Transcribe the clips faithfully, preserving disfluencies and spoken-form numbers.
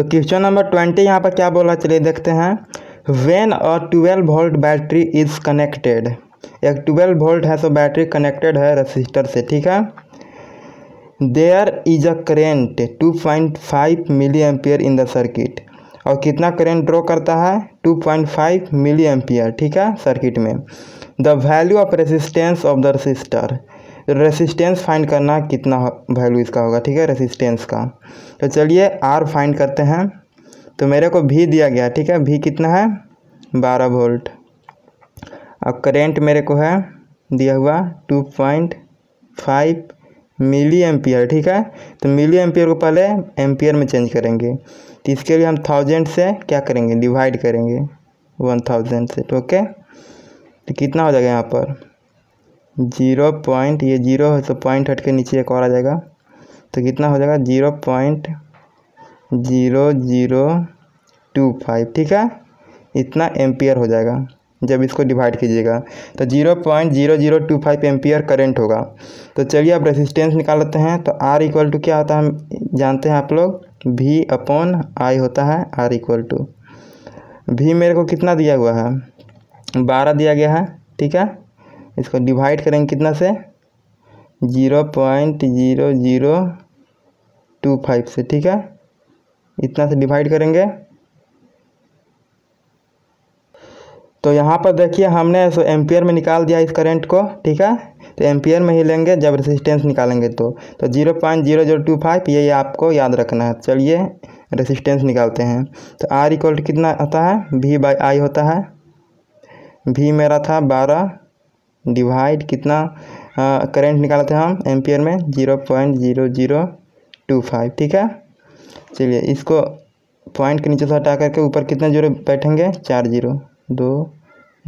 तो question number twenty यहाँ पर क्या बोला, चलिए देखते हैं। When a twelve volt battery is connected, एक ट्वेल्व वोल्ट है तो बैटरी कनेक्टेड है रजिस्टर से, ठीक है। There is a current two point five milli ampere in the circuit, और कितना करेंट ड्रॉ करता है, two point five milliampere, ठीक है, सर्किट में। The value of resistance of the resistor, resistance find करना, कितना वैल्यू इसका होगा, ठीक है, रेसिस्टेंस का। तो चलिए आर फाइंड करते हैं। तो मेरे को भी दिया गया, ठीक है, भी कितना है बारह वोल्ट, और करेंट मेरे को है दिया हुआ two point five milliampere, ठीक है। तो मिली एम्पियर को पहले एम्पियर में चेंज करेंगे, तो इसके लिए हम थाउजेंड से क्या करेंगे, डिवाइड करेंगे वन थाउजेंड से, तो ओके। तो कितना हो जाएगा यहाँ पर जीरो पॉइंट, ये जीरो है तो पॉइंट हट के नीचे एक और आ जाएगा, तो कितना हो जाएगा zero point zero zero two five, ठीक है, इतना एम्पियर हो जाएगा जब इसको डिवाइड कीजिएगा। तो zero point zero zero two five ampere current होगा। तो चलिए अब रेसिस्टेंस निकाल लेते हैं। तो R इक्वल टू क्या होता है, हम जानते हैं आप लोग, V अपॉन I होता है। R इक्वल टू V मेरे को कितना दिया हुआ है, बारह दिया गया है, ठीक है। इसको डिवाइड करेंगे कितना से, zero point zero zero two five से, ठीक है, इतना से डिवाइड करेंगे। तो यहाँ पर देखिए हमने सो एम्पियर में निकाल दिया इस करंट को, ठीक है। तो एम्पियर में ही लेंगे जब रेसिस्टेंस निकालेंगे, तो तो zero point zero zero two five ये आपको याद रखना है। चलिए रेसिस्टेंस निकालते हैं। तो R इक्वल टू कितना आता है, V बाई आई होता है। V मेरा था बारह डिवाइड कितना आ, करंट निकालते हैं हम एम्पियर में, zero point zero zero two five, ठीक है। चलिए इसको पॉइंट के नीचे से हटा करके ऊपर कितने जीरो बैठेंगे, चार जीरो, दो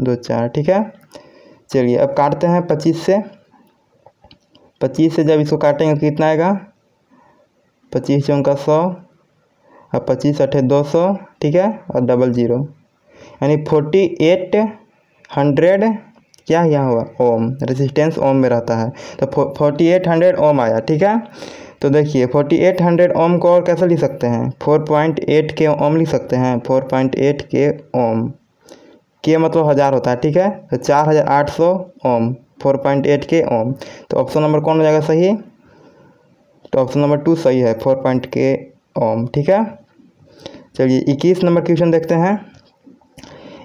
दो चार, ठीक है। चलिए अब काटते हैं पच्चीस से, पच्चीस से जब इसको काटेंगे तो कितना आएगा, पच्चीस चौका सौ और पच्चीस अठे दो सौ, ठीक है, और डबल जीरो, यानी फोर्टी एट हंड्रेड क्या यहाँ हुआ ओम, रेजिस्टेंस ओम में रहता है। तो फोर्टी एट हंड्रेड ओम आया, ठीक है। तो देखिए फोर्टी एट हंड्रेड ओम को और कैसे लिख सकते हैं, फोर पॉइंट एट के ओम लिख सकते हैं, फोर पॉइंट एट के ओम, के मतलब हज़ार होता है, ठीक है। तो चार हज़ार आठ सौ ओम, फोर पॉइंट एट के ओम। तो ऑप्शन नंबर कौन हो जाएगा सही, तो ऑप्शन नंबर टू सही है, फोर पॉइंट के ओम, ठीक है। चलिए इक्कीस नंबर क्वेश्चन देखते हैं।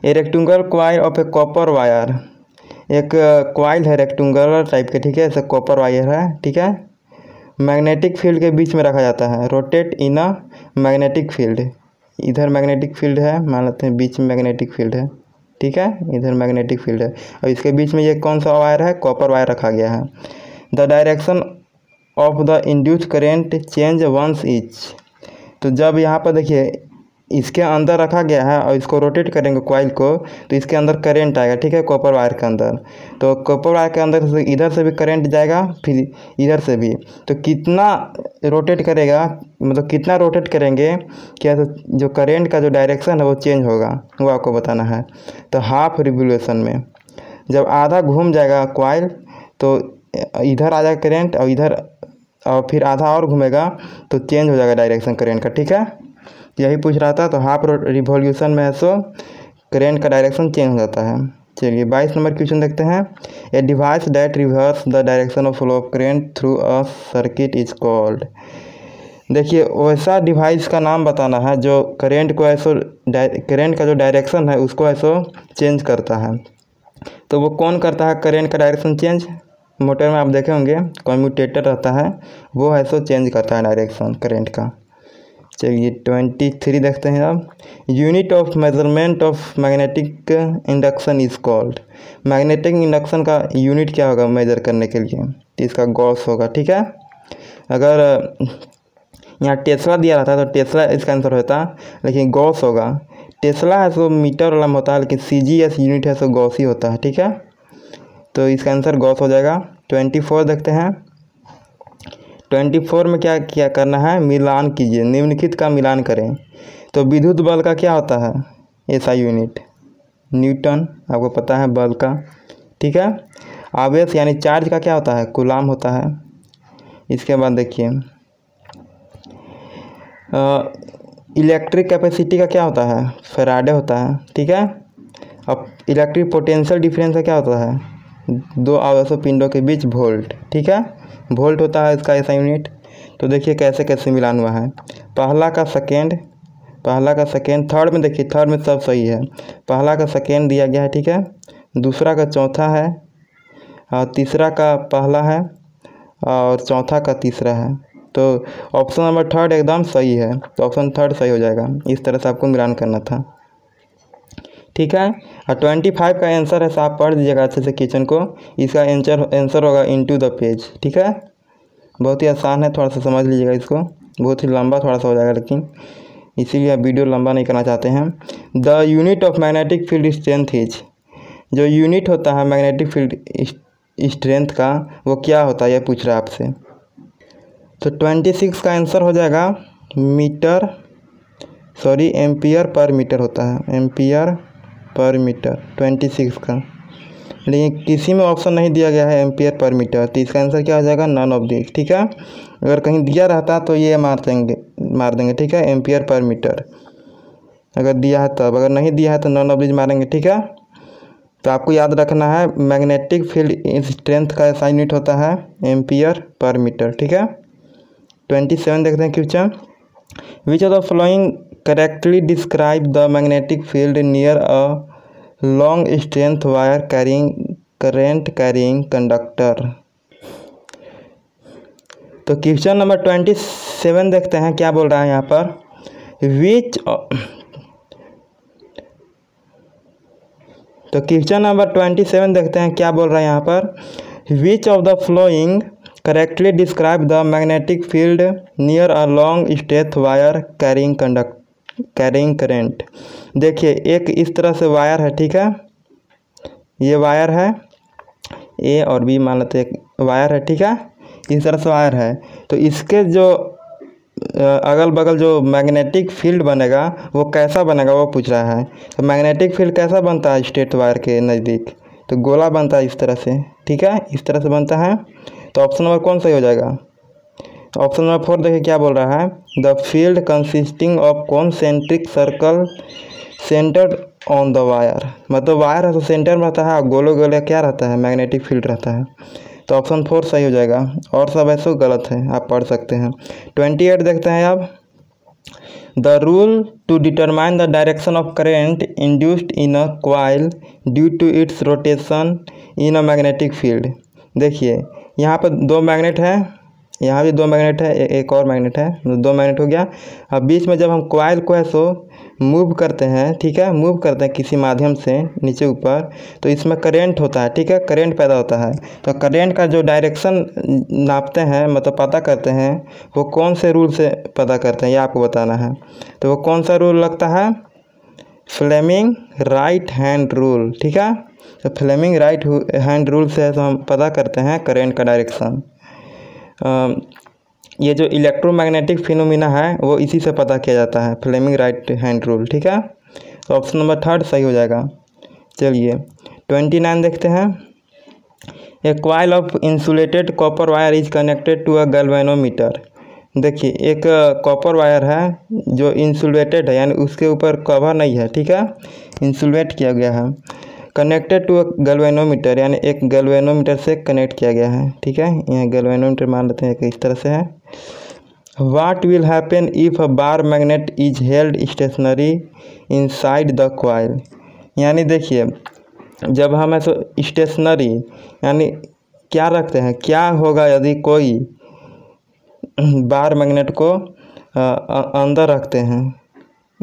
A rectangular coil of a copper wire, एक क्वाइल है रेक्टेंगुलर टाइप के, ठीक है, ऐसा कॉपर वायर है, ठीक है, मैग्नेटिक फील्ड के बीच में रखा जाता है। Rotate in a magnetic field, इधर मैग्नेटिक फील्ड है, मान लेते हैं बीच में मैग्नेटिक फील्ड है, ठीक है, इधर मैग्नेटिक फील्ड है, और इसके बीच में ये कौन सा वायर है, कॉपर वायर रखा गया है। The direction of the induced current change once each, तो जब यहाँ पर देखिए इसके अंदर रखा गया है और इसको रोटेट करेंगे कॉइल को, तो इसके अंदर करेंट आएगा, ठीक है, कॉपर वायर के अंदर। तो कॉपर वायर के अंदर से इधर से भी करेंट जाएगा, फिर इधर से भी। तो कितना रोटेट करेगा, मतलब कितना रोटेट करेंगे, क्या जो करेंट का जो डायरेक्शन है वो चेंज होगा, वो आपको बताना है। तो हाफ रिवोल्यूशन में जब आधा घूम जाएगा कॉइल, तो इधर आ जाएगा करेंट, और इधर और फिर आधा और घूमेगा, तो चेंज हो जाएगा डायरेक्शन करेंट का, ठीक है, यही पूछ रहा था। तो हाफ रिवॉल्यूशन में सो करेंट का डायरेक्शन चेंज हो जाता है। चलिए बाईस नंबर क्वेश्चन देखते हैं। A device that reverse the direction of flow of current through a circuit is called, देखिए वैसा डिवाइस का नाम बताना है जो करेंट को ऐसो करेंट का जो डायरेक्शन है उसको ऐसो चेंज करता है। तो वो कौन करता है करेंट का डायरेक्शन चेंज, मोटर में आप देखे होंगे कम्यूटेटर रहता है, वो ऐसो चेंज करता है डायरेक्शन करेंट का। चलिए ट्वेंटी थ्री देखते हैं अब। Unit of measurement of magnetic induction is called, magnetic induction का यूनिट क्या होगा मेजर करने के लिए, तो इसका गॉस होगा, ठीक है। अगर यहाँ टेस्ला दिया रहता है तो टेस्ला इसका आंसर होता, लेकिन गॉस होगा, टेस्ला है सो मीटर वाला होता है, लेकिन सी जी एस यूनिट है सो गॉस ही होता है, ठीक है। तो इसका आंसर गॉस हो जाएगा। ट्वेंटी फोर देखते हैं। ट्वेंटी फोर में क्या क्या करना है, मिलान कीजिए, निम्नलिखित का मिलान करें। तो विद्युत बल का क्या होता है एसआई यूनिट, न्यूटन आपको पता है बल का, ठीक है। आवेश यानी चार्ज का क्या होता है, कूलाम होता है। इसके बाद देखिए इलेक्ट्रिक कैपेसिटी का क्या होता है, फैराडे होता है, ठीक है। अब इलेक्ट्रिक पोटेंशियल डिफरेंस का क्या होता है, दो आवेशों पिंडों के बीच वोल्ट, ठीक है, वोल्ट होता है इसका ऐसा यूनिट। तो देखिए कैसे कैसे मिलान हुआ है, पहला का सेकेंड, पहला का सेकेंड, थर्ड में देखिए, थर्ड में सब सही है, पहला का सेकेंड दिया गया है, ठीक है, दूसरा का चौथा है और तीसरा का पहला है और चौथा का तीसरा है। तो ऑप्शन नंबर थर्ड एकदम सही है, तो ऑप्शन थर्ड सही हो जाएगा। इस तरह से आपको मिलान करना था, ठीक है। और ट्वेंटी फाइव का आंसर है, आप पढ़ दीजिएगा अच्छे से क्वेश्चन को। इसका आंसर आंसर होगा इनटू द पेज, ठीक है। बहुत ही आसान है, थोड़ा सा समझ लीजिएगा इसको, बहुत ही लंबा थोड़ा सा हो जाएगा, लेकिन इसीलिए आप वीडियो लंबा नहीं करना चाहते हैं। The unit of magnetic field strength is, जो यूनिट होता है मैग्नेटिक फील्ड स्ट्रेंथ का वो क्या होता है, यह पूछ रहा है आपसे। तो ट्वेंटी सिक्स का आंसर हो जाएगा metre, sorry ampere per metre होता है, ampere per metre twenty six का, लेकिन किसी में ऑप्शन नहीं दिया गया है एम्पियर पर मीटर। तो इसका आंसर क्या हो जाएगा, नॉन ऑफ दिस, ठीक है। अगर कहीं दिया रहता तो ये मार देंगे मार देंगे ठीक है, एम्पियर पर मीटर अगर दिया है तब, अगर नहीं दिया है तो नॉन ऑफ दिस मारेंगे, ठीक है। तो आपको याद रखना है मैग्नेटिक फील्ड स्ट्रेंथ का ऐसा यूनिट होता है एम्पियर पर मीटर, ठीक है। ट्वेंटी सेवन देखते हैं question, which of the following correctly describe the magnetic field near a long strength wire carrying current carrying conductor. तो क्वेश्चन नंबर ट्वेंटी सेवन देखते हैं क्या बोल रहा है यहाँ पर, विच। तो क्वेश्चन नंबर ट्वेंटी सेवन देखते हैं क्या बोल रहा है यहाँ पर, which of the flowing correctly describe the magnetic field near a long strength wire carrying conduct carrying current. देखिए एक इस तरह से वायर है, ठीक है, ये वायर है, ए और बी मान लेते एक वायर है, ठीक है, इस तरह से वायर है। तो इसके जो अगल बगल जो मैग्नेटिक फील्ड बनेगा वो कैसा बनेगा वो पूछ रहा है। तो मैग्नेटिक फील्ड कैसा बनता है स्ट्रेट वायर के नज़दीक, तो गोला बनता है इस तरह से, ठीक है, इस तरह से बनता है। तो ऑप्शन नंबर कौन सही हो जाएगा, ऑप्शन नंबर फोर देखिए क्या बोल रहा है, the field consisting of concentric circle centred on the wire, मतलब वायर है तो सेंटर में रहता है और गोले गोले क्या रहता है, मैग्नेटिक फील्ड रहता है। तो ऑप्शन फोर सही हो जाएगा, और सब ऐसे गलत है, आप पढ़ सकते हैं। ट्वेंटी एट देखते हैं आप, the rule to determine the direction of current induced in a coil due to its rotation in a magnetic field. देखिए यहाँ पर दो मैग्नेट है, यहाँ भी दो मैग्नेट है, ए, एक और मैग्नेट है, दो मैग्नेट हो गया। अब बीच में जब हम कॉइल को है सो मूव करते हैं, ठीक है, मूव करते हैं किसी माध्यम से नीचे ऊपर, तो इसमें करेंट होता है, ठीक है, करेंट पैदा होता है। तो करेंट का जो डायरेक्शन नापते हैं, मतलब पता करते हैं, वो कौन से रूल से पता करते हैं, ये आपको बताना है। तो वो कौन सा रूल लगता है, फ्लेमिंग राइट हैंड रूल, ठीक है। तो फ्लेमिंग राइट हैंड रूल से तो हम पता करते हैं करेंट का डायरेक्शन। आ, ये जो इलेक्ट्रोमैग्नेटिक फिनोमिना है वो इसी से पता किया जाता है, फ्लेमिंग राइट हैंड रूल, ठीक है। तो ऑप्शन नंबर थर्ड सही हो जाएगा। चलिए ट्वेंटी नाइन देखते हैं, a coil of insulated copper wire is connected to a galvanometer. देखिए एक कॉपर वायर है जो इंसुलेटेड है, यानी उसके ऊपर कवर नहीं है, ठीक है, इंसुलेट किया गया है, कनेक्टेड टू अ गैल्वेनोमीटर, यानी एक गैल्वेनोमीटर से कनेक्ट किया गया है, ठीक है, यहाँ गैल्वेनोमीटर मान लेते हैं कि इस तरह से है। What will happen if a bar magnet is held stationary inside the coil, यानी देखिए जब हम ऐसा स्टेशनरी यानी क्या रखते हैं, क्या होगा यदि कोई बार मैग्नेट को अंदर रखते हैं,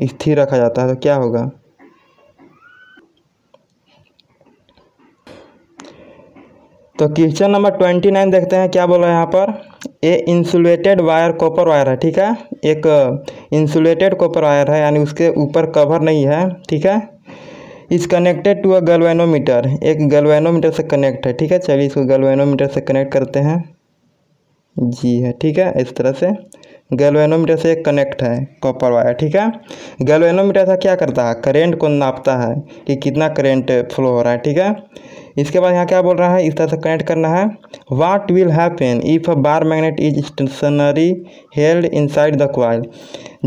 स्थिर रखा जाता है, तो क्या होगा। तो क्वेश्चन नंबर ट्वेंटी नाइन देखते हैं क्या बोला है यहाँ पर, a insulated wire copper wire है, ठीक है, एक इंसुलेटेड कॉपर वायर है, यानी उसके ऊपर कवर नहीं है, ठीक है, इस कनेक्टेड टू अ गैल्वेनोमीटर, एक गैल्वेनोमीटर से कनेक्ट है, ठीक है। चलिए इसको गैल्वेनोमीटर से कनेक्ट करते हैं, जी है, ठीक है, इस तरह से गैल्वेनोमीटर से कनेक्ट है कॉपर वायर, ठीक है। गैल्वेनोमीटर से क्या करता है, करेंट को नापता है कि कितना करेंट फ्लो हो रहा है, ठीक है। इसके बाद यहाँ क्या बोल रहा है, इस तरह से कनेक्ट करना है। What will happen if a bar magnet is stationary held inside the coil,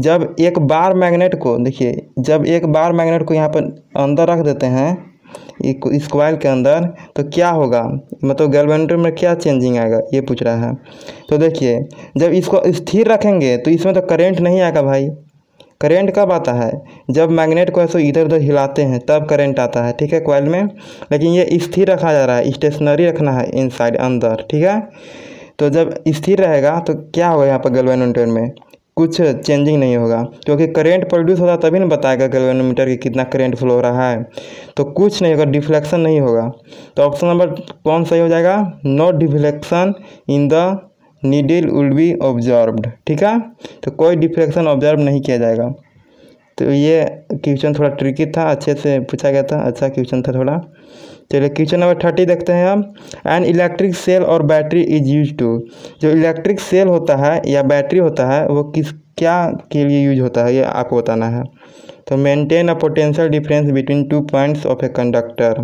जब एक बार मैग्नेट को देखिए जब एक बार मैग्नेट को यहाँ पर अंदर रख देते हैं इस कॉइल के अंदर, तो क्या होगा, मतलब गैल्वेनोमीटर में क्या चेंजिंग आएगा, ये पूछ रहा है। तो देखिए जब इसको स्थिर रखेंगे तो इसमें तो करंट नहीं आएगा भाई। करंट कब आता है, जब मैग्नेट को ऐसे इधर उधर हिलाते हैं तब करंट आता है, ठीक है, कॉइल में। लेकिन ये स्थिर रखा जा रहा है, स्टेशनरी रखना है इनसाइड अंदर, ठीक है। तो जब स्थिर रहेगा तो क्या होगा, यहाँ पर गैल्वेनोमीटर में कुछ चेंजिंग नहीं होगा, क्योंकि करंट प्रोड्यूस होता तभी ना बताएगा गैल्वेनोमीटर की कितना करंट फ्लो हो रहा है। तो कुछ नहीं होगा, डिफ्लेक्शन नहीं होगा। तो ऑप्शन नंबर कौन सही हो जाएगा, no deflection in the needle will be observed, ठीक है। तो कोई डिफ्लेक्शन ऑब्जर्व नहीं किया जाएगा। तो ये क्वेश्चन थोड़ा ट्रिकी था, अच्छे से पूछा गया था, अच्छा क्वेश्चन था थोड़ा। चलिए क्वेश्चन नंबर थर्टी देखते हैं हम। एंड इलेक्ट्रिक सेल और बैटरी इज यूज टू, जो इलेक्ट्रिक सेल होता है या बैटरी होता है वो किस क्या के लिए यूज होता है, ये आपको बताना है। तो maintain a potential difference between two points of a conductor,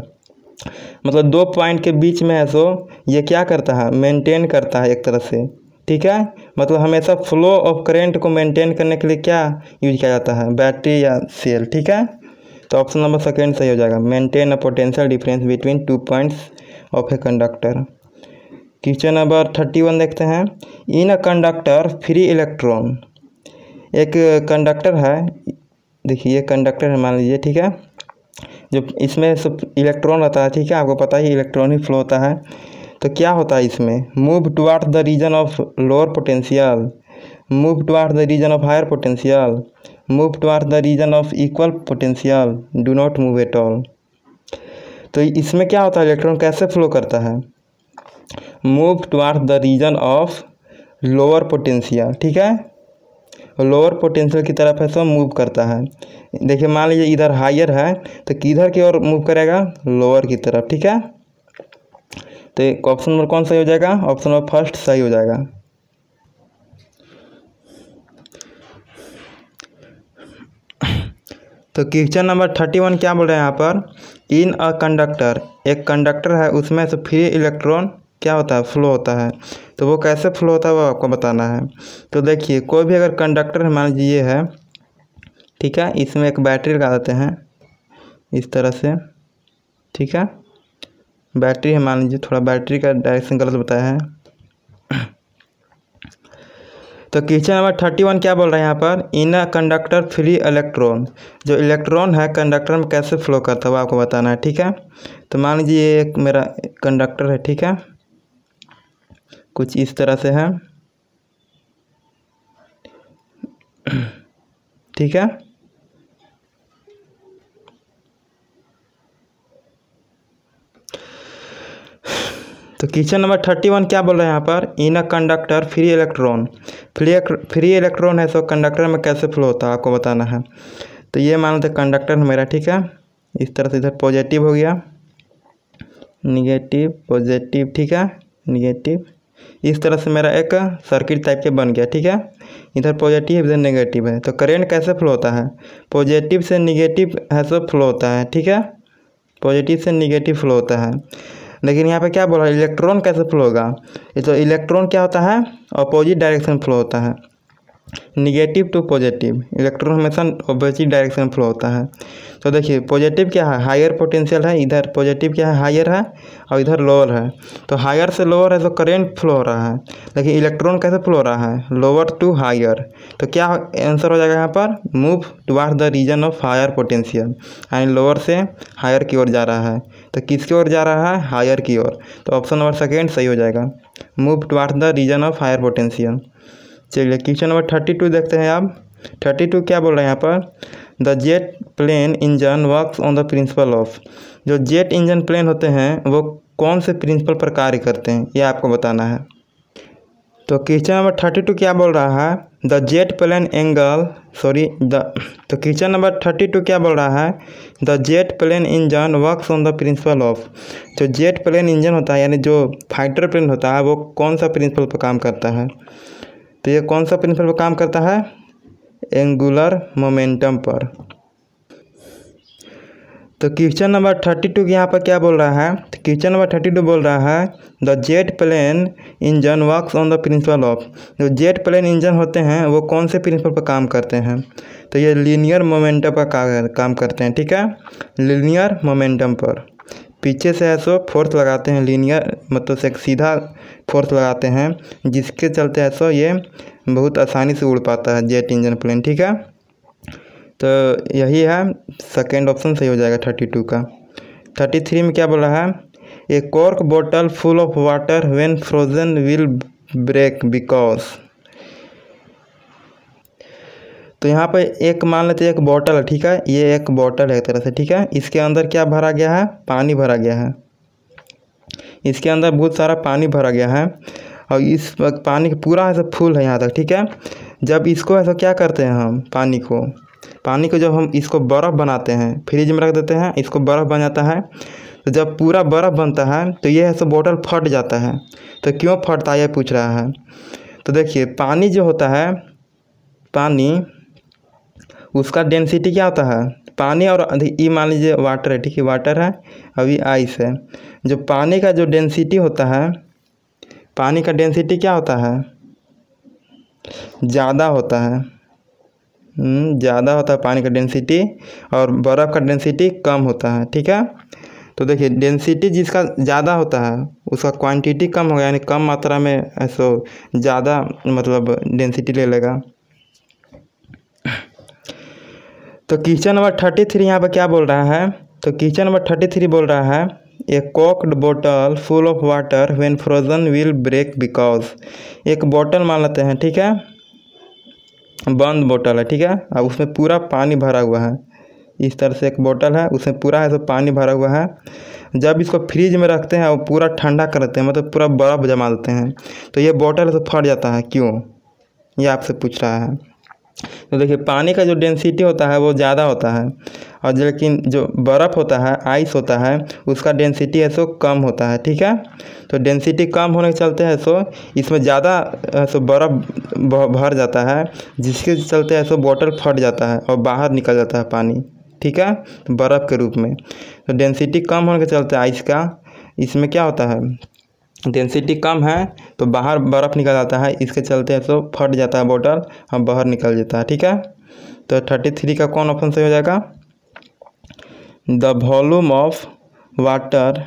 मतलब दो पॉइंट के बीच में है सो ये क्या करता है, मेंटेन करता है एक तरह से, ठीक है। मतलब हमेशा फ्लो ऑफ करेंट को मेंटेन करने के लिए क्या यूज किया जाता है, बैटरी या सेल, ठीक है। तो ऑप्शन नंबर सेकेंड सही हो जाएगा, maintain a potential difference between two points of a conductor. Question number thirty one देखते हैं। In a conductor free electron, एक कंडक्टर है, देखिए ये कंडक्टर है मान लीजिए, ठीक है, जो इसमें सब इलेक्ट्रॉन रहता है, ठीक है, आपको पता ही इलेक्ट्रॉन ही फ्लो होता है। तो क्या होता है इसमें, move toward the region of lower potential, move toward the region of higher potential, move toward the region of equal potential, do not move at all. तो इसमें क्या होता है, इलेक्ट्रॉन कैसे फ्लो करता है, move toward the region of lower potential, ठीक है, लोअर पोटेंशियल की तरफ है सो मूव करता है। देखिए मान लीजिए इधर हायर है तो किधर की ओर मूव करेगा, लोअर की तरफ, ठीक है। तो ऑप्शन नंबर कौन सही हो जाएगा, ऑप्शन नंबर फर्स्ट सही हो जाएगा। तो क्वेश्चन नंबर थर्टी वन क्या बोल रहे हैं यहाँ पर, इन अ कंडक्टर, एक कंडक्टर है उसमें से फ्री इलेक्ट्रॉन क्या होता है, फ्लो होता है। तो वो कैसे फ्लो होता है वो आपको बताना है। तो देखिए कोई भी अगर कंडक्टर मान लीजिए ये है, ठीक है, इसमें एक बैटरी लगा देते हैं इस तरह से, ठीक है, बैटरी है मान लीजिए, थोड़ा बैटरी का डायरेक्शन गलत बताया है। तो क्वेश्चन नंबर थर्टी वन क्या बोल रहे हैं यहाँ पर, in a conductor free electron, जो इलेक्ट्रॉन है कंडक्टर में कैसे फ्लो करता है वो आपको बताना है, ठीक है। तो मान लीजिए ये एक मेरा कंडक्टर है, ठीक है, कुछ इस तरह से है, ठीक है। तो क्वेश्चन नंबर थर्टी वन क्या बोल रहे हैं यहाँ पर, in a conductor free electron, free free electron है सो कंडक्टर में कैसे फ्लो होता है आपको बताना है। तो ये मान लेते कंडक्टर है मेरा, ठीक है, इस तरह से इधर पॉजिटिव हो गया, निगेटिव, पॉजिटिव, ठीक है, निगेटिव, इस तरह से मेरा एक सर्किट टाइप के बन गया, ठीक है, इधर पॉजिटिव इधर नेगेटिव है। तो करंट कैसे फ्लो होता है, पॉजिटिव से निगेटिव है सो फ्लो होता है, ठीक है, पॉजिटिव से निगेटिव फ्लो होता है। लेकिन यहाँ पे क्या बोला है, इलेक्ट्रॉन कैसे फ्लो होगा, तो इलेक्ट्रॉन क्या होता है, अपोजिट डायरेक्शन फ्लो होता है, निगेटिव टू पॉजिटिव, इलेक्ट्रॉन हमेशा अपोजिट डायरेक्शन फ्लो होता है। तो देखिए पॉजिटिव क्या है, हायर पोटेंशियल है, इधर पॉजिटिव क्या है, हायर है, और इधर लोअर है। तो हायर से लोअर है तो करेंट फ्लो हो रहा है, लेकिन इलेक्ट्रॉन कैसे फ्लो हो रहा है, लोअर टू हायर। तो क्या आंसर हो जाएगा यहाँ पर, move toward the region of higher potential, यानी लोअर से हायर की ओर जा रहा है। तो किसकी ओर जा रहा है, हायर की ओर। तो ऑप्शन नंबर सेकेंड सही हो जाएगा, move toward the region of higher potential. चलिए क्वेश्चन नंबर थर्टी टू देखते हैं आप। थर्टी टू क्या बोल रहे हैं यहाँ पर, the jet plane engine works on the principle of, जो जेट इंजन प्लेन होते हैं वो कौन से प्रिंसिपल पर कार्य करते हैं, ये आपको बताना है। तो क्वेश्चन नंबर थर्टी टू क्या बोल रहा है, the jet plane angle sorry the तो क्वेश्चन नंबर थर्टी टू क्या बोल रहा है, the jet plane engine works on the principle of, जो जेट प्लेन इंजन होता है यानी जो फाइटर प्लेन होता है वो कौन सा प्रिंसिपल पर काम करता है। तो ये कौन सा प्रिंसिपल पर काम करता है, एंगुलर मोमेंटम पर। तो क्वेश्चन नंबर थर्टी टू के यहाँ पर क्या बोल रहा है, तो क्वेश्चन नंबर थर्टी टू बोल रहा है the jet plane engine works on the principle of. जो जेट प्लेन इंजन होते हैं वो कौन से प्रिंसिपल पर काम करते हैं, तो ये लीनियर मोमेंटम पर का, काम करते हैं। ठीक है, लीनियर मोमेंटम पर पीछे से है सो फोर्स लगाते हैं, लीनियर मतलब से एक सीधा फोर्स लगाते हैं, जिसके चलते है सो ये बहुत आसानी से उड़ पाता है जेट इंजन प्लेन। ठीक है, तो यही है सेकेंड ऑप्शन सही हो जाएगा थर्टी टू का। थर्टी थ्री में क्या बोल रहा है, ए कॉर्क बोतल full of water when frozen will break because. तो यहाँ पर एक मान लेते हैं एक बोतल, ठीक है, ये एक बोतल है एक तरह से। ठीक है, इसके अंदर क्या भरा गया है, पानी भरा गया है, इसके अंदर बहुत सारा पानी भरा गया है और इस पानी पूरा ऐसा फुल है यहाँ तक। ठीक है, जब इसको ऐसा क्या करते हैं हम, पानी को पानी को जब हम इसको बर्फ़ बनाते हैं, फ्रिज में रख देते हैं, इसको बर्फ़ बन जाता है। तो जब पूरा बर्फ़ बनता है तो ये ऐसा बोतल फट जाता है। तो क्यों फटता है ये पूछ रहा है। तो देखिए पानी जो होता है, पानी उसका डेंसिटी क्या होता है, पानी और ये मान लीजिए वाटर है, ठीक है, वाटर है अभी आइस है। जो पानी का जो डेंसिटी होता है, पानी का डेंसिटी क्या होता है, ज़्यादा होता है, ज़्यादा होता है पानी का डेंसिटी, और बर्फ़ का डेंसिटी कम होता है। ठीक है, तो देखिए डेंसिटी जिसका ज़्यादा होता है उसका क्वांटिटी कम होगा, यानी कम मात्रा में ऐसा ज़्यादा मतलब डेंसिटी ले लेगा। तो क्वेश्चन नंबर थर्टी थ्री यहाँ पर क्या बोल रहा है, तो क्वेश्चन नंबर थर्टी थ्री बोल रहा है ए कॉक्ड बोतल full of water when frozen will break because. एक बोतल मान लेते हैं, ठीक है, बंद बोतल है, ठीक है, अब उसमें पूरा पानी भरा हुआ है, इस तरह से एक बोतल है उसमें पूरा ऐसा पानी भरा हुआ है। जब इसको फ्रीज में रखते हैं और पूरा ठंडा करते हैं, मतलब पूरा बर्फ़ जमा देते हैं, तो ये बोतल ऐसे फट जाता है, क्यों, ये आपसे पूछ रहा है। तो देखिए पानी का जो डेंसिटी होता है वो ज़्यादा होता है, और लेकिन जो बर्फ़ होता है, आइस होता है, उसका डेंसिटी है सो कम होता है। ठीक है, तो डेंसिटी कम होने के चलते है सो इसमें ज़्यादा सो बर्फ़ भर जाता है, जिसके चलते है सो बोतल फट जाता है और बाहर निकल जाता है पानी। ठीक है, बर्फ़ के रूप में। तो डेंसिटी कम होने के चलते आइस का, इसमें क्या होता है, डेंसिटी कम है तो बाहर बर्फ़ निकल आता है, इसके चलते सो फट जाता है बोतल और बाहर निकल जाता है। ठीक है, तो थर्टी थ्री का कौन ऑप्शन सही हो जाएगा, द वॉल्यूम ऑफ वाटर,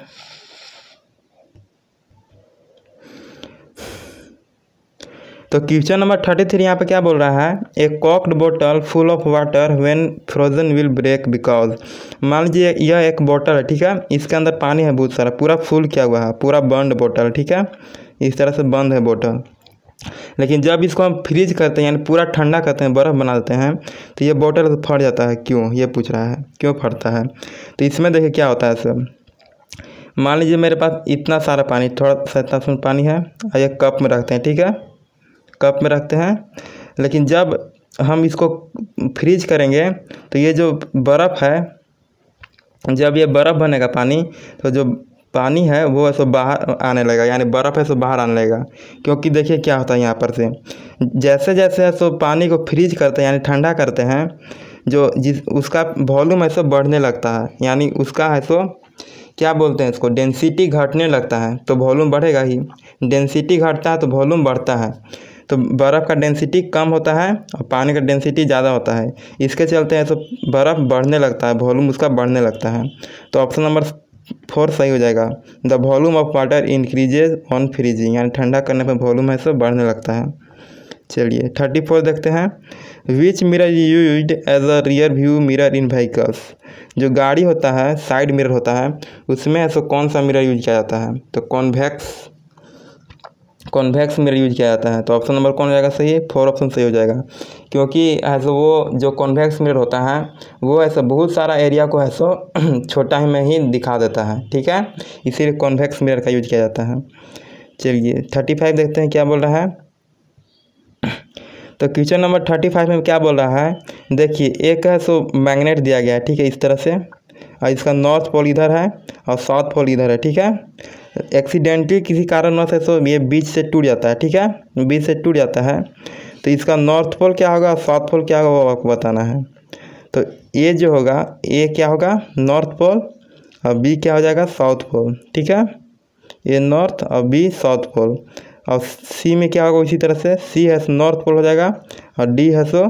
तो क्वेश्चन नंबर थर्टी थ्री यहाँ पर क्या बोल रहा है, ए कॉक्ड बोतल full of water when frozen will break because. मान लीजिए यह एक बोतल है, ठीक है, इसके अंदर पानी है बहुत सारा, पूरा फुल किया हुआ है, पूरा बंद बोतल, ठीक है, इस तरह से बंद है बोतल। लेकिन जब इसको हम फ्रीज करते हैं, यानी पूरा ठंडा करते हैं, बर्फ़ बना देते हैं, तो ये बोतल फट जाता है, क्यों, ये पूछ रहा है, क्यों फटता है। तो इसमें देखिए क्या होता है सब, मान लीजिए मेरे पास इतना सारा पानी, थोड़ा सा इतना सा पानी है, और ये कप में रखते हैं, ठीक है, कप में रखते हैं। लेकिन जब हम इसको फ्रीज करेंगे तो ये जो बर्फ़ है, जब ये बर्फ़ बनेगा पानी, तो जो पानी है वो ऐसा बाहर आने लगेगा, यानी बर्फ़ है सो बाहर आने लगेगा। क्योंकि देखिए क्या होता है यहाँ पर से, जैसे जैसे है सो पानी को फ्रीज करते हैं, यानी ठंडा करते हैं, जो जिस उसका वॉल्यूम है सो बढ़ने लगता है, यानी उसका है सो क्या बोलते हैं इसको, डेंसिटी घटने लगता है, तो वॉल्यूम बढ़ेगा ही, डेंसिटी घटता है तो वॉल्यूम बढ़ता है। तो बर्फ़ का डेंसिटी कम होता है और पानी का डेंसिटी ज़्यादा होता है, इसके चलते हैं तो बर्फ़ बढ़ने लगता है, वॉल्यूम उसका बढ़ने लगता है। तो ऑप्शन नंबर फोर सही हो जाएगा, the volume of water increases on freezing, यानी ठंडा करने पर वॉल्यूम है सो बढ़ने लगता है। चलिए थर्टी फोर देखते हैं, which mirror used as a rear view mirror in vehicles. जो गाड़ी होता है, साइड मिरर होता है, उसमें ऐसा कौन सा मिरर यूज किया जाता है, तो कॉन्वेक्स कॉन्वेक्स मिरर यूज किया जाता है। तो ऑप्शन नंबर कौन हो जाएगा सही है, फोर ऑप्शन सही हो जाएगा, क्योंकि ऐसा वो जो कॉन्वेक्स मिरर होता है वो ऐसा बहुत सारा एरिया को ऐसा छोटा ही में ही दिखा देता है। ठीक है, इसीलिए कॉन्वेक्स मिरर का यूज किया जाता है। चलिए थर्टी फाइव देखते हैं क्या बोल रहा है। तो क्वेश्चन नंबर थर्टी फाइव में क्या बोल रहा है, देखिए एक है सो मैग्नेट दिया गया है, ठीक है, इस तरह से, और इसका नॉर्थ पोल इधर है और साउथ पोल इधर है। ठीक है, एक्सीडेंटली किसी कारणवश है सो ये बीच से टूट जाता है, ठीक है, बीच से टूट जाता है। तो इसका नॉर्थ पोल क्या होगा और साउथ पोल क्या होगा वो आपको बताना है। तो ए जो होगा ए क्या होगा नॉर्थ पोल और बी क्या हो जाएगा साउथ पोल। ठीक है, ए नॉर्थ और बी साउथ पोल। और सी में क्या होगा इसी तरह से सी है सो नॉर्थ पोल हो जाएगा और डी है सो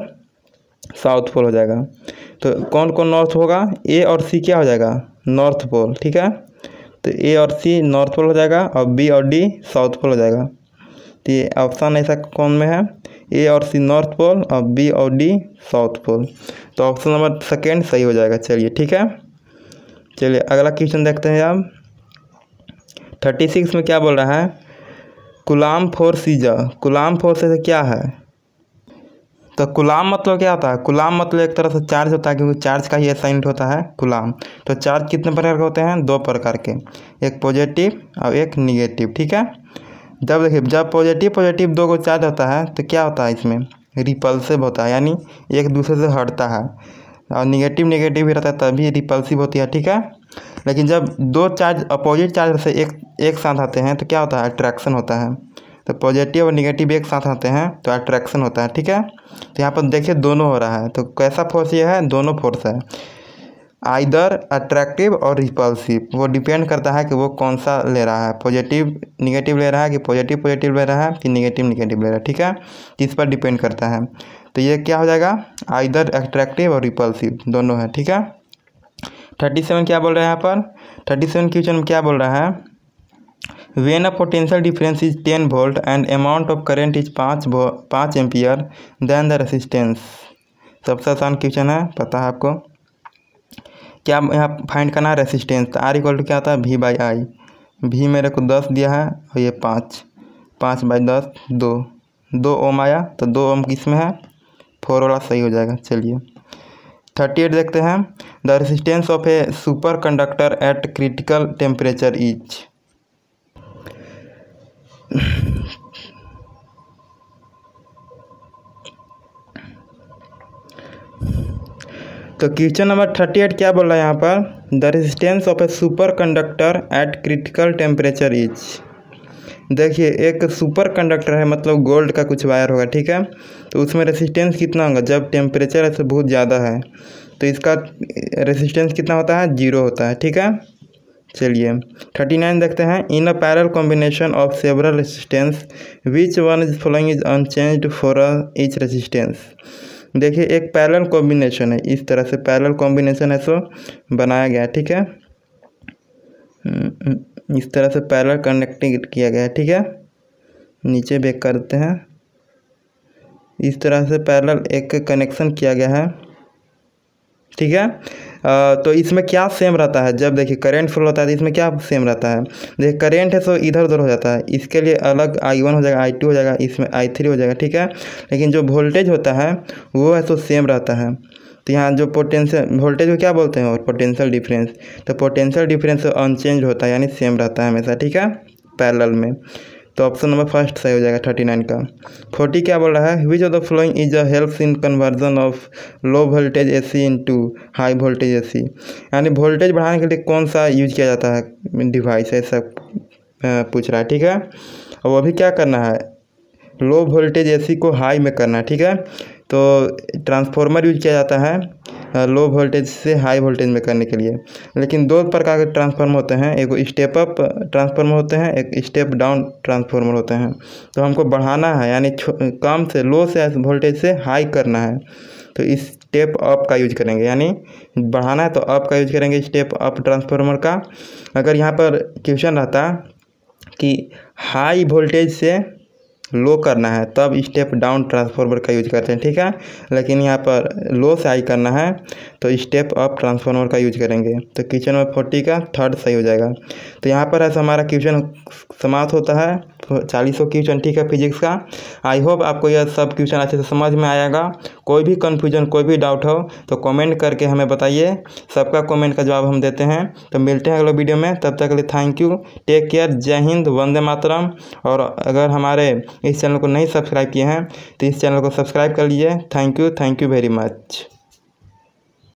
साउथ पोल हो जाएगा। तो कौन कौन नॉर्थ होगा ए और सी क्या हो जाएगा नॉर्थ पोल। ठीक है, तो ए और सी नॉर्थ पोल हो जाएगा और बी और डी साउथ पोल हो जाएगा। तो ये ऑप्शन ऐसा कौन में है ए और सी नॉर्थ पोल और बी और डी साउथ पोल। तो ऑप्शन नंबर सेकेंड सही हो जाएगा। चलिए ठीक है, चलिए अगला क्वेश्चन देखते हैं आप। थर्टी सिक्स में क्या बोल रहा है Coulomb force is Coulomb force ऐसे क्या है। तो कुलाम मतलब क्या होता है कुलाम मतलब एक तरह से चार्ज होता है क्योंकि चार्ज का ही ऐसा यूनिट होता है कुलाम। तो चार्ज कितने प्रकार के होते हैं दो प्रकार के, एक पॉजिटिव और एक निगेटिव। ठीक है, जब देखिए जब पॉजिटिव पॉजिटिव दो को चार्ज होता है तो क्या होता है इसमें रिपल्सिव होता है यानी एक दूसरे से हटता है, और निगेटिव निगेटिव भी रहता है तभी रिपल्सिव होती है। ठीक है, लेकिन जब दो चार्ज अपोजिट चार्ज से एक एक साथ आते हैं तो क्या होता है अट्रैक्शन होता है। तो पॉजिटिव और निगेटिव एक साथ आते हैं तो अट्रैक्शन होता है। ठीक है, तो यहाँ पर देखिए दोनों हो रहा है तो कैसा फोर्स ये है दोनों फोर्स है आइदर अट्रैक्टिव और रिपल्सिव। वो डिपेंड करता है कि वो कौन सा ले रहा है पॉजिटिव निगेटिव ले रहा है कि पॉजिटिव पॉजिटिव ले रहा है कि निगेटिव निगेटिव ले रहा है। ठीक है, इस पर डिपेंड करता है। तो ये क्या हो जाएगा आइदर अट्रैक्टिव और रिपल्सिव दोनों है। ठीक है, थर्टी सेवन क्या बोल रहे हैं यहाँ पर थर्टी सेवन क्वेश्चन में क्या बोल रहा है When a potential difference is ten volt and amount of current is पाँच वो पाँच एम्पियर then the resistance। सबसे आसान क्वेश्चन है, पता है आपको क्या यहाँ फाइंड करना है रेसिस्टेंस। तो आर इक्वल टू क्या होता है वी बाई आई। वी मेरे को दस दिया है और ये पाँच पाँच बाई दस दो दो ओम आया तो दो ओम किस में है फोर वाला सही हो जाएगा। चलिए थर्टी एट देखते हैं the resistance of a super conductor at critical temperature is. तो क्वेश्चन नंबर थर्टी एट क्या बोल रहा है यहाँ पर the resistance of a super conductor at critical temperature is. देखिए एक सुपर कंडक्टर है मतलब गोल्ड का कुछ वायर होगा। ठीक है, तो उसमें रेजिस्टेंस कितना होगा जब टेम्परेचर ऐसे बहुत ज़्यादा है तो इसका रेजिस्टेंस कितना होता है जीरो होता है। ठीक है, चलिए थर्टी नाइन देखते हैं in a parallel combination of several resistance which one is following is unchanged for each resistance. देखिए एक पैरेलल कॉम्बिनेशन है इस तरह से पैरेलल कॉम्बिनेशन है सो बनाया गया है। ठीक है, इस तरह से पैरेलल कनेक्टिंग किया गया है। ठीक है, नीचे बैक करते हैं इस तरह से पैरेलल एक कनेक्शन किया गया है। ठीक है, आ, तो इसमें क्या सेम रहता है जब देखिए करंट फ्लो होता है तो इसमें क्या सेम रहता है देखिए करंट है सो इधर उधर हो जाता है इसके लिए अलग आई वन हो जाएगा आई टू हो जाएगा इसमें आई थ्री हो जाएगा। ठीक है, लेकिन जो वोल्टेज होता है वो है सो सेम रहता है। तो यहाँ जो पोटेंशियल वोल्टेज को क्या बोलते हैं और पोटेंशियल डिफरेंस, तो पोटेंशियल डिफरेंस अनचेंज होता है यानी सेम रहता है हमेशा। ठीक है, पैरेलल में तो ऑप्शन नंबर फर्स्ट सही हो जाएगा थर्टी नाइन का। फोर्टी क्या बोल रहा है which of the following is a helps in conversion of low voltage AC into high voltage AC. यानी वोल्टेज बढ़ाने के लिए कौन सा यूज किया जाता है डिवाइस ऐसा पूछ रहा है। ठीक है, और वो भी क्या करना है लो वोल्टेज एसी को हाई में करना है। ठीक है, तो ट्रांसफार्मर यूज किया जाता है लो वोल्टेज से हाई वोल्टेज में करने के लिए। लेकिन दो प्रकार के ट्रांसफार्मर होते हैं, एक स्टेप अप ट्रांसफार्मर होते हैं, एक स्टेप डाउन ट्रांसफार्मर होते हैं। तो हमको बढ़ाना है यानी कम से लो से वोल्टेज से हाई करना है तो इस स्टेप अप का यूज करेंगे यानी बढ़ाना है तो अप का यूज करेंगे स्टेप अप ट्रांसफार्मर का। अगर यहाँ पर क्वेश्चन रहता कि हाई वोल्टेज से लो करना है तब स्टेप डाउन ट्रांसफार्मर का यूज करते हैं। ठीक है, लेकिन यहाँ पर लो से हाई करना है तो स्टेप अप ट्रांसफार्मर का यूज करेंगे। तो क्वेश्चन नंबर फोर्टी का थर्ड सही हो जाएगा। तो यहाँ पर ऐसा हमारा क्वेश्चन समाप्त होता है चालीसों क्वेश्चन। ठीक है, फिजिक्स का। आई होप आपको यह सब क्वेश्चन अच्छे से समझ में आएगा। कोई भी कन्फ्यूजन कोई भी डाउट हो तो कमेंट करके हमें बताइए, सबका कमेंट का जवाब हम देते हैं। तो मिलते हैं अगले वीडियो में, तब तक के लिए थैंक यू, टेक केयर, जय हिंद, वंदे मातरम। और अगर हमारे इस चैनल को नहीं सब्सक्राइब किए हैं तो इस चैनल को सब्सक्राइब कर लीजिए। Thank you, thank you very much.